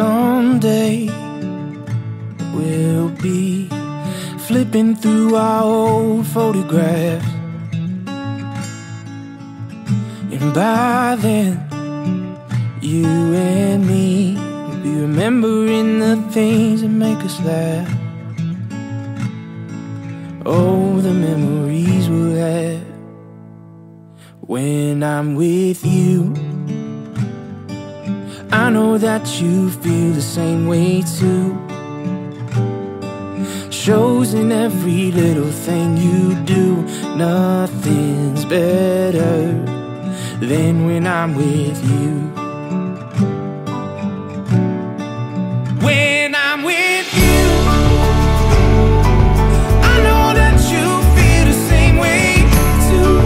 Someday we'll be flipping through our old photographs, and by then you and me will be remembering the things that make us laugh. Oh, the memories we'll have when I'm with you. I know that you feel the same way too. Shows in every little thing you do. Nothing's better than when I'm with you. When I'm with you, I know that you feel the same way too.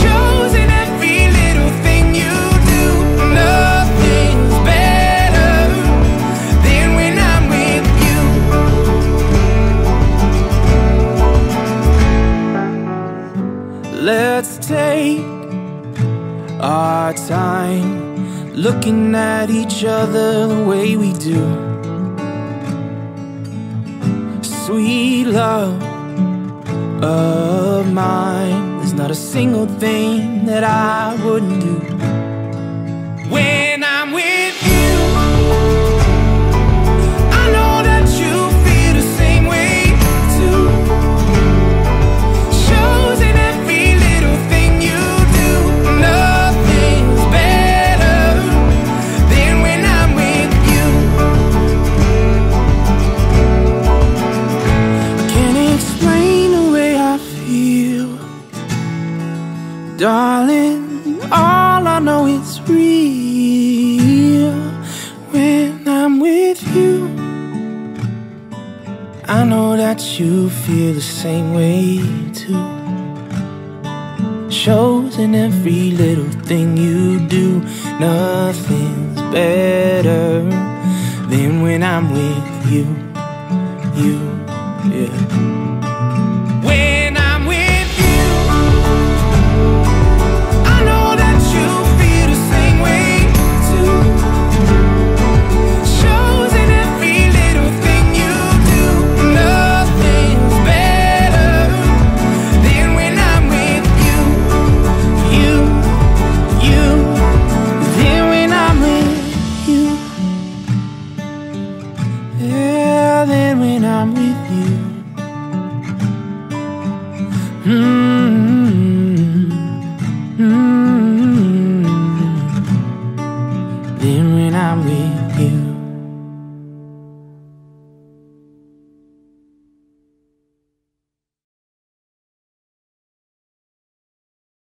Shows in every little thing you do. Nothing's better than when I'm with you. Let's take our time, looking at each other the way we do. Sweet love of mine, there's not a single thing that I wouldn't do. When I'm with you, I know that you feel the same way too. Shows in every little thing you do. Nothing's better darling, all I know is real when I'm with you. I know that you feel the same way too. Shows in every little thing you do. Nothing's better than when I'm with you, yeah. Then when I'm with you.